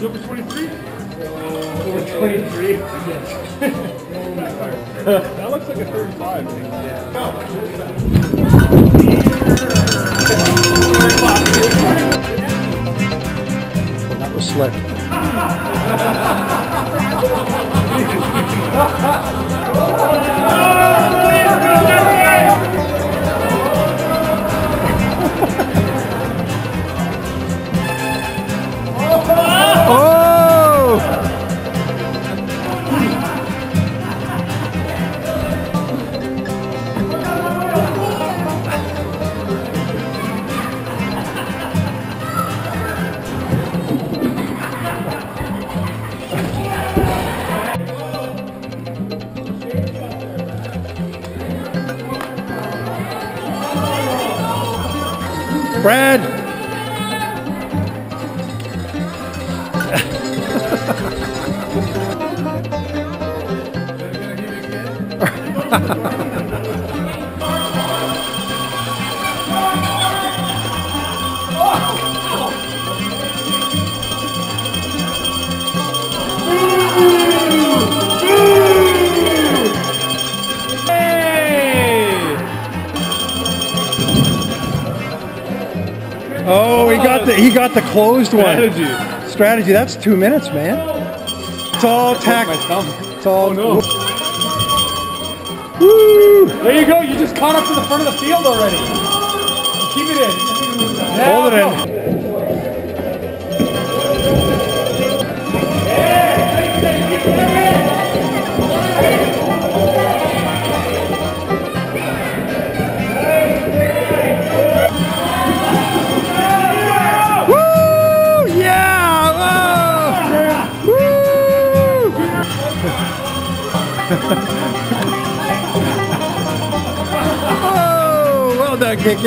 Number 23? Over 23? Yes. That looks like a 35. Yeah. Well, that was slick. Brad! Oh, he got the closed one. Strategy. Strategy. That's 2 minutes, man. It's all tact. It's all. Oh, no. Woo! There you go. You just caught up to the front of the field already. Keep it in. Now, hold it Oh, well done, KK.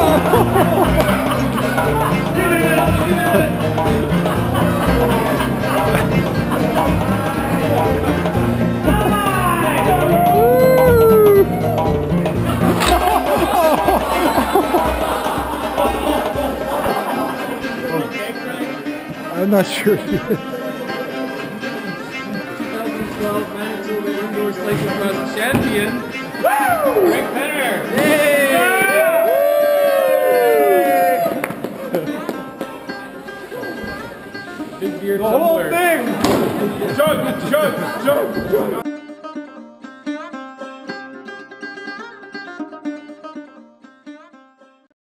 I'm not sure. 2012 Manitoba Indoor Cyclocross champion, Rick Penner. Hey! The whole thing! Jump, jump, jump, jump!